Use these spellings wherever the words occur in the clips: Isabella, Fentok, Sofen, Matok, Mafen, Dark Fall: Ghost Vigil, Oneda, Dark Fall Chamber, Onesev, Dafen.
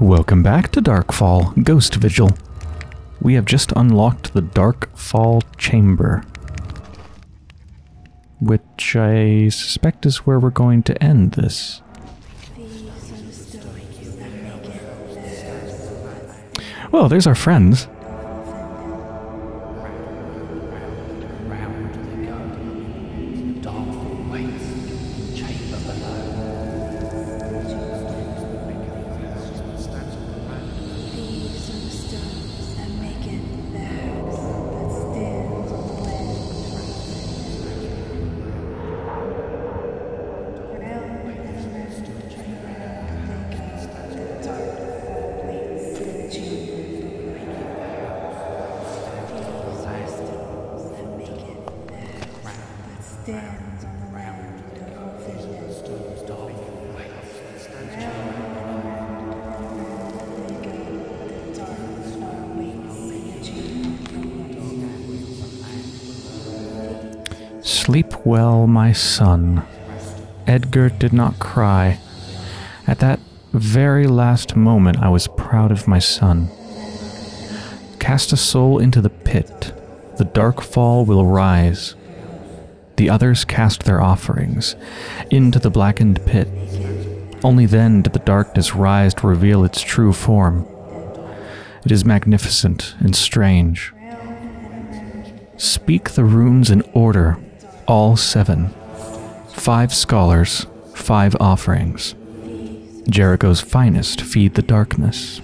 Welcome back to Dark Fall: Ghost Vigil. We have just unlocked the Dark Fall Chamber, which I suspect is where we're going to end this. Well, there's our friends. Sleep well, my son. Edgar did not cry. At that very last moment, I was proud of my son. Cast a soul into the pit. The dark fall will rise. The others cast their offerings into the blackened pit. Only then did the darkness rise to reveal its true form. It is magnificent and strange. Speak the runes in order. All 7. 5 scholars, 5 offerings. Jericho's finest feed the darkness.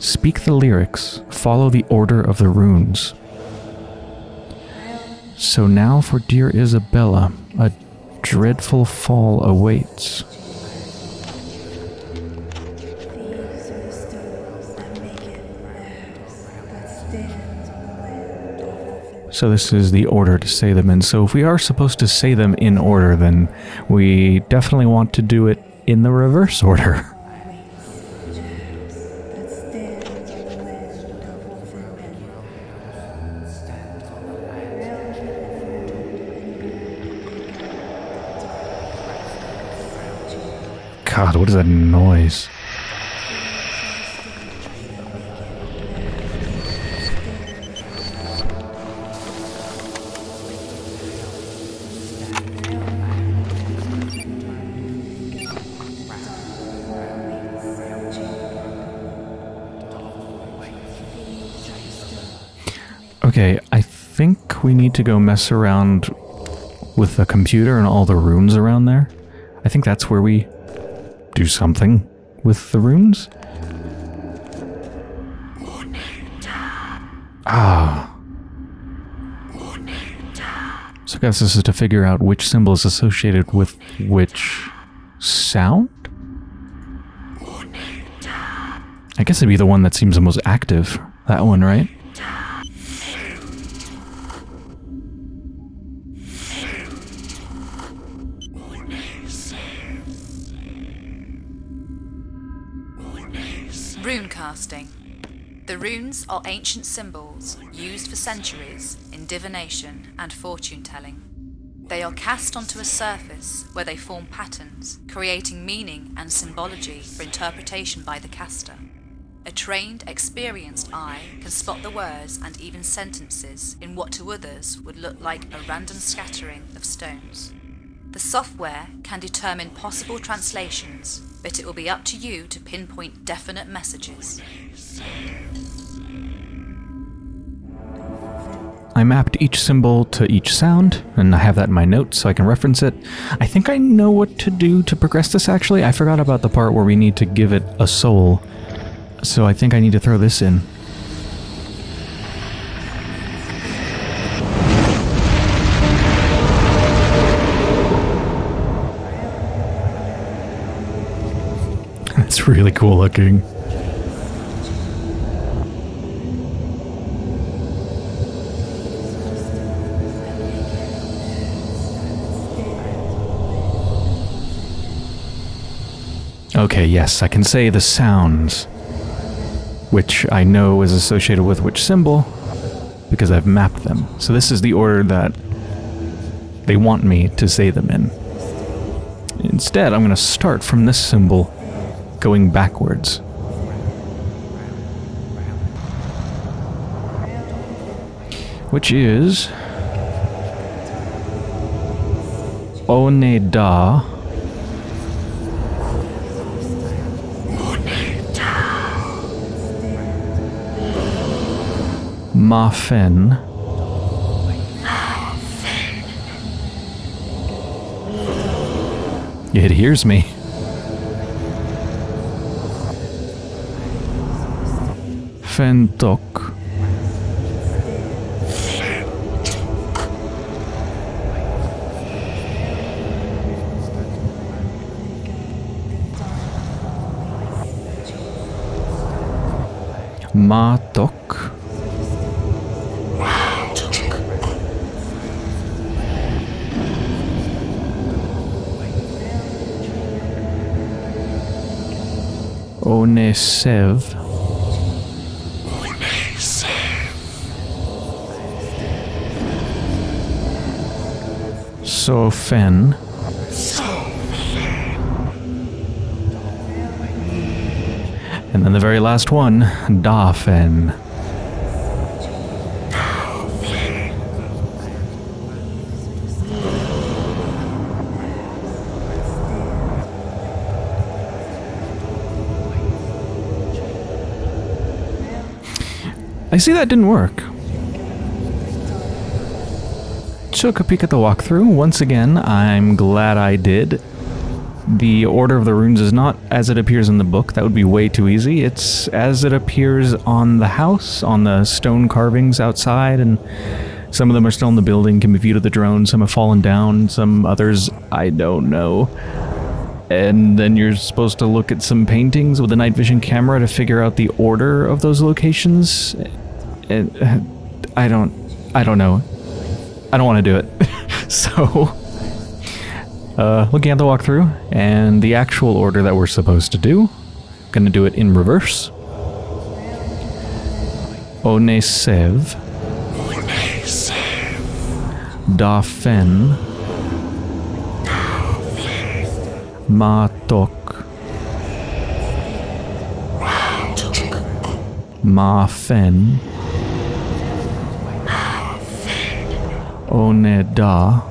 Speak the lyrics, follow the order of the runes. So now for dear Isabella, a dreadful fall awaits. So this is the order to say them in. So if we are supposed to say them in order, then we definitely want to do it in the reverse order. God, what is that noise? Okay, I think we need to go mess around with the computer and all the runes around there. I think that's where we do something with the runes. Ah. So I guess this is to figure out which symbol is associated with which sound? I guess it'd be the one that seems the most active. That one, right? Rune casting. The runes are ancient symbols used for centuries in divination and fortune telling. They are cast onto a surface where they form patterns, creating meaning and symbology for interpretation by the caster. A trained, experienced eye can spot the words and even sentences in what to others would look like a random scattering of stones. The software can determine possible translations, but it will be up to you to pinpoint definite messages. I mapped each symbol to each sound, and I have that in my notes so I can reference it. I think I know what to do to progress this, actually. I forgot about the part where we need to give it a soul, so I think I need to throw this in. It's really cool looking. Okay, yes, I can say the sounds, which I know is associated with which symbol, because I've mapped them. So this is the order that they want me to say them in. Instead, I'm going to start from this symbol. going backwards. Which is Oneda. Mafen. It hears me. Fentok. Matok. Onesev. Sofen. And then the very last one, Dafen. I see that didn't work. Took a peek at the walkthrough. Once again, I'm glad I did. The order of the runes is not as it appears in the book. That would be way too easy. It's as it appears on the house, on the stone carvings outside, and some of them are still in the building, can be viewed at the drone, some have fallen down, some others, I don't know. And then you're supposed to look at some paintings with a night vision camera to figure out the order of those locations. I don't know. I don't want to do it. So, looking at the walkthrough and the actual order that we're supposed to do, I'm gonna do it in reverse. Onesev. Dafen. Matok. Mafen. Oneda.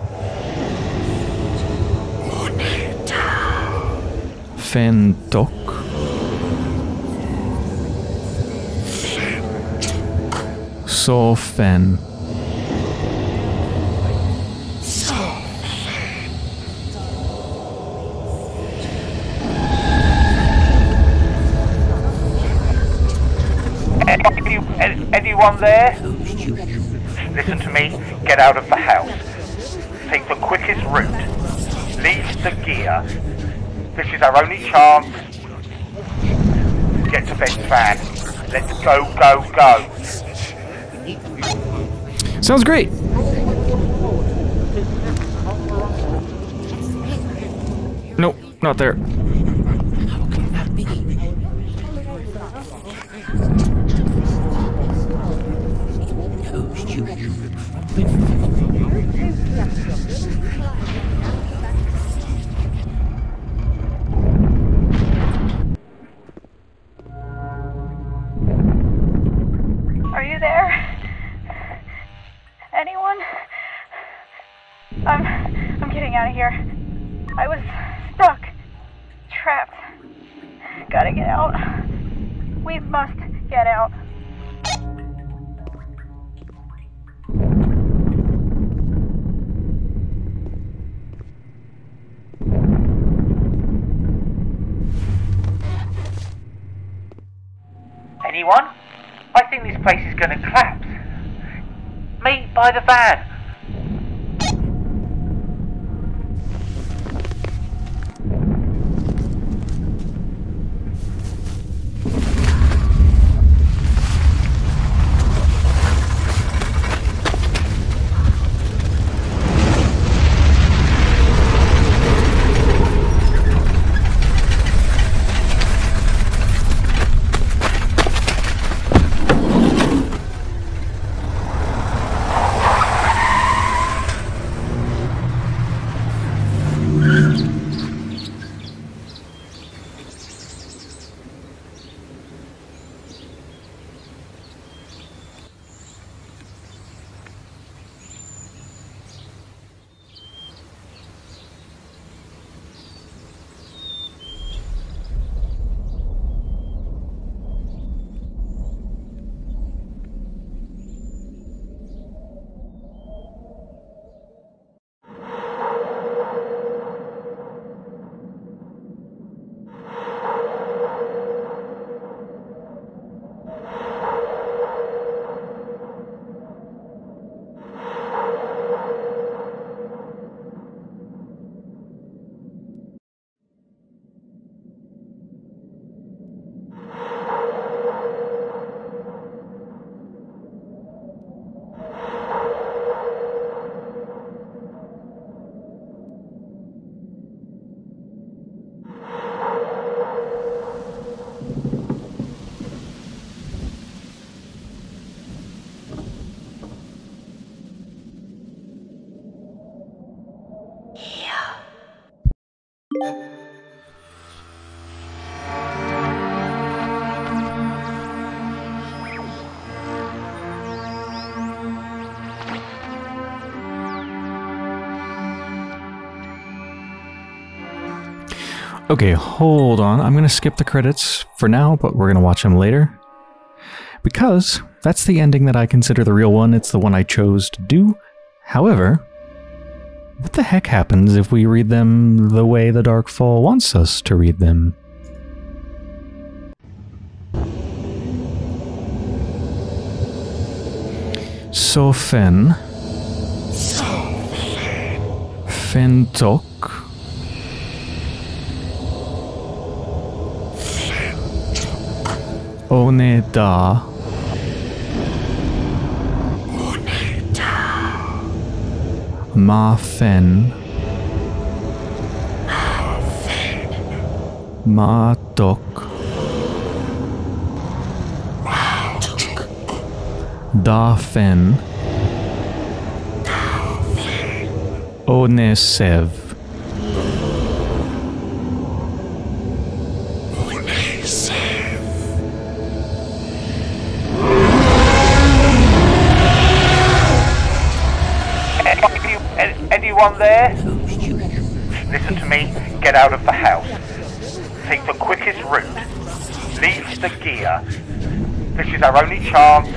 Fentok. Sofen. Anyone there? Listen to me, get out of the house. Take the quickest route. Leave the gear. This is our only chance. Get to bed fast. Let's go, go, go. Sounds great. Nope, not there. By the van. Okay, hold on. I'm going to skip the credits for now, but we're going to watch them later. Because that's the ending that I consider the real one. It's the one I chose to do. However, what the heck happens if we read them the way the Dark Fall wants us to read them? Sofen. Fentok. Oneda. Mafen. Matok. Dafen. Onesev. Anyone there? Listen to me, get out of the house. Take the quickest route. Leave the gear. This is our only chance.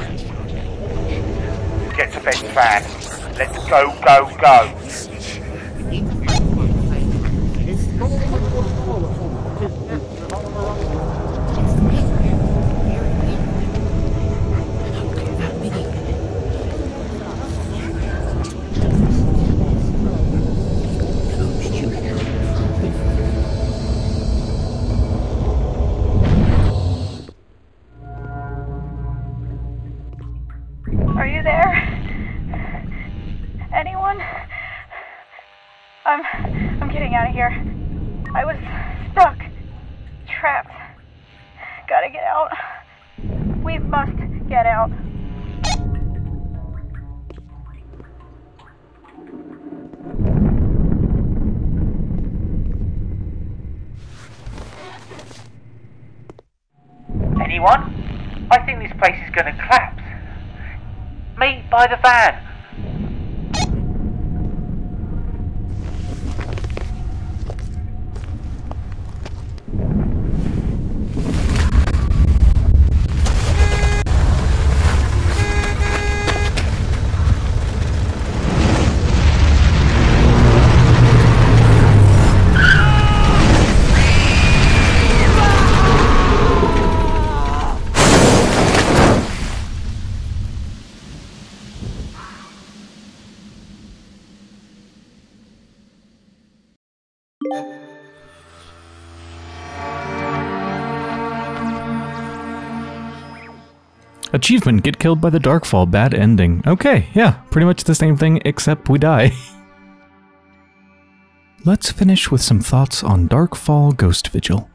Get to bed fast. Let's go, go, go. I think this place is going to collapse. Meet by the van. Achievement, get killed by the Dark Fall, bad ending. Okay, yeah, pretty much the same thing, except we die. Let's finish with some thoughts on Dark Fall Ghost Vigil.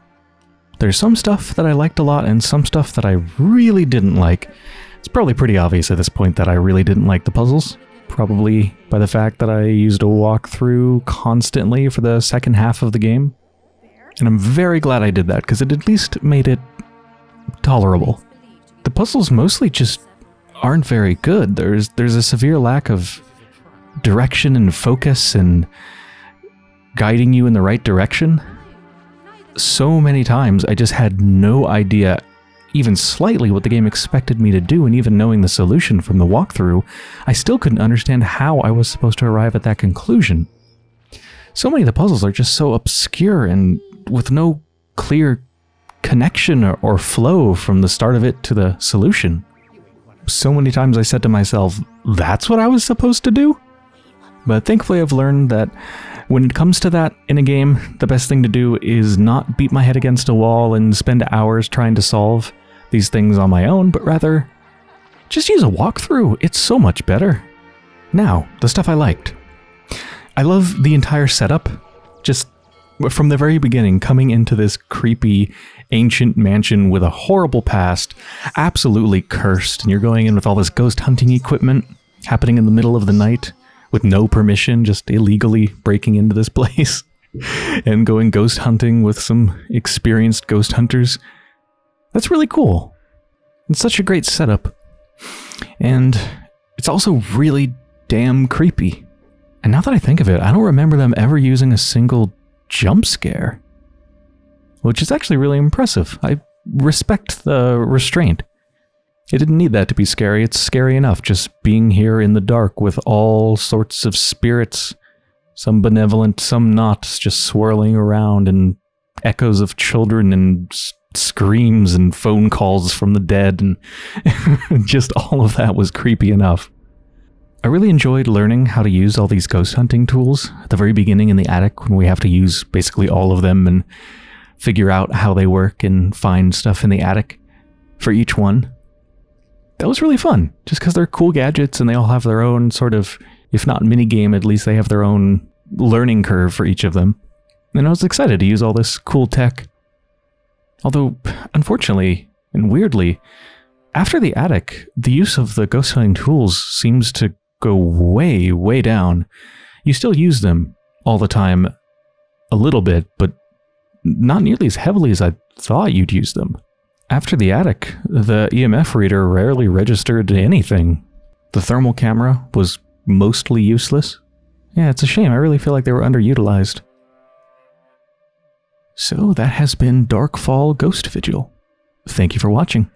There's some stuff that I liked a lot and some stuff that I really didn't like. It's probably pretty obvious at this point that I really didn't like the puzzles. Probably by the fact that I used a walkthrough constantly for the second half of the game. And I'm very glad I did that, because it at least made it tolerable. The puzzles mostly just aren't very good. There's a severe lack of direction and focus and guiding you in the right direction. So many times I just had no idea even slightly what the game expected me to do, and even knowing the solution from the walkthrough, I still couldn't understand how I was supposed to arrive at that conclusion. So many of the puzzles are just so obscure and with no clear connection or flow from the start of it to the solution. So many times I said to myself, that's what I was supposed to do? But thankfully I've learned that when it comes to that in a game, the best thing to do is not beat my head against a wall and spend hours trying to solve these things on my own, but rather just use a walkthrough. It's so much better. Now, the stuff I liked. I love the entire setup. Just from the very beginning, coming into this creepy ancient mansion with a horrible past, absolutely cursed, and you're going in with all this ghost hunting equipment happening in the middle of the night with no permission, just illegally breaking into this place and going ghost hunting with some experienced ghost hunters. That's really cool. It's such a great setup. And it's also really damn creepy. And now that I think of it, I don't remember them ever using a single jump scare. which is actually really impressive. I respect the restraint. It didn't need that to be scary. It's scary enough just being here in the dark with all sorts of spirits, some benevolent, some not, just swirling around, and echoes of children and screams and phone calls from the dead, and just all of that was creepy enough. I really enjoyed learning how to use all these ghost hunting tools at the very beginning in the attic when we have to use basically all of them and figure out how they work and find stuff in the attic for each one. That was really fun, just because they're cool gadgets and they all have their own sort of, if not minigame, at least they have their own learning curve for each of them. And I was excited to use all this cool tech. Although, unfortunately, and weirdly, after the attic, the use of the ghost hunting tools seems to go way, way down. You still use them all the time a little bit, but not nearly as heavily as I thought you'd use them. After the attic, the EMF reader rarely registered anything. The thermal camera was mostly useless. Yeah, it's a shame. I really feel like they were underutilized. So that has been Dark Fall: Ghost Vigil. Thank you for watching.